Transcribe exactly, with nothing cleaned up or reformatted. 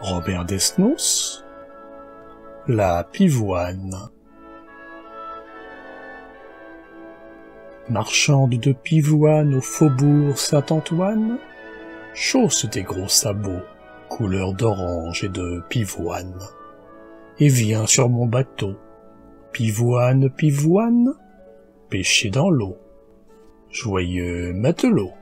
Robert Desnos, La Pivoine. Marchande de pivoine au faubourg Saint-Antoine, chausse tes gros sabots, couleur d'orange et de pivoine, et viens sur mon bateau. Pivoine, pivoine, pêcher dans l'eau, joyeux matelot.